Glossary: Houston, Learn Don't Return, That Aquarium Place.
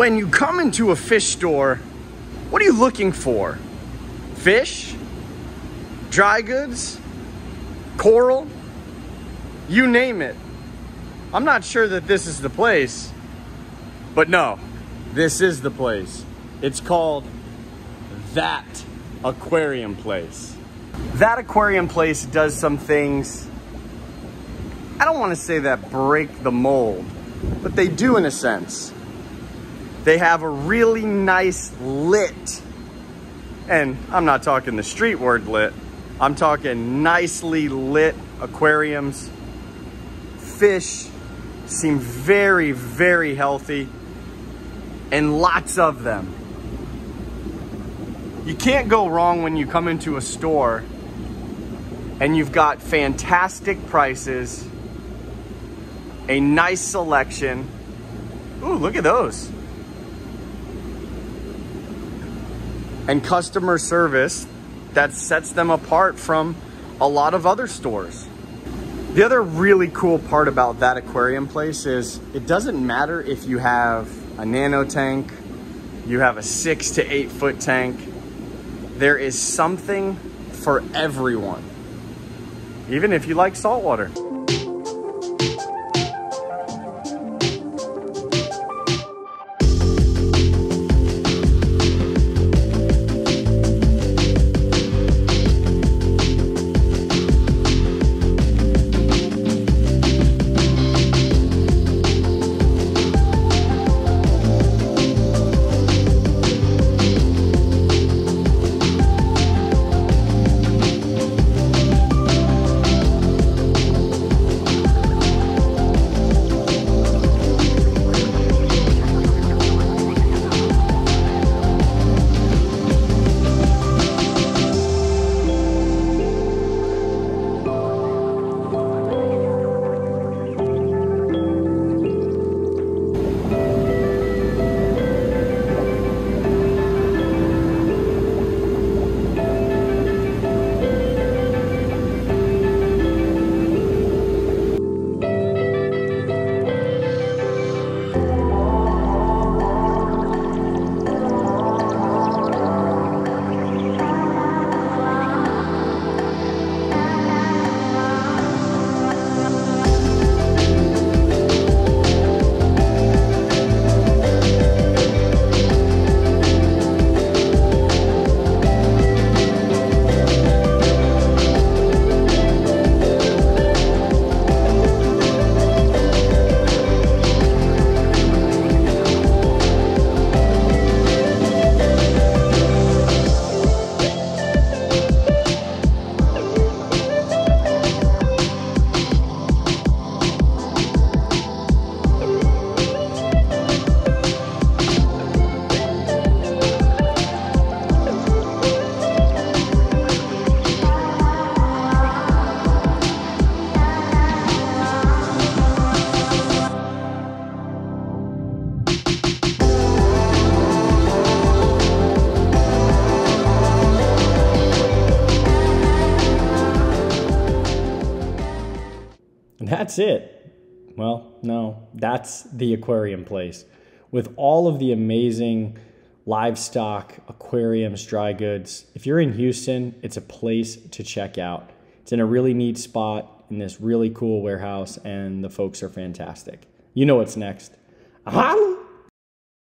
When you come into a fish store, what are you looking for? Fish? Dry goods? Coral? You name it. I'm not sure that this is the place, but no, this is the place. It's called That Aquarium Place. That Aquarium Place does some things, I don't want to say that break the mold, but they do in a sense. They have a really nice lit, and I'm not talking the street word lit, I'm talking nicely lit aquariums. Fish seem very, very healthy, and lots of them. You can't go wrong when you come into a store and you've got fantastic prices, a nice selection. Ooh, look at those. And customer service that sets them apart from a lot of other stores. The other really cool part about That Aquarium Place is it doesn't matter if you have a nano tank, you have a 6 to 8 foot tank, there is something for everyone, even if you like saltwater. That's it. Well, no, that's the Aquarium Place. With all of the amazing livestock, aquariums, dry goods, if you're in Houston, it's a place to check out. It's in a really neat spot in this really cool warehouse, and the folks are fantastic. You know what's next. Holla!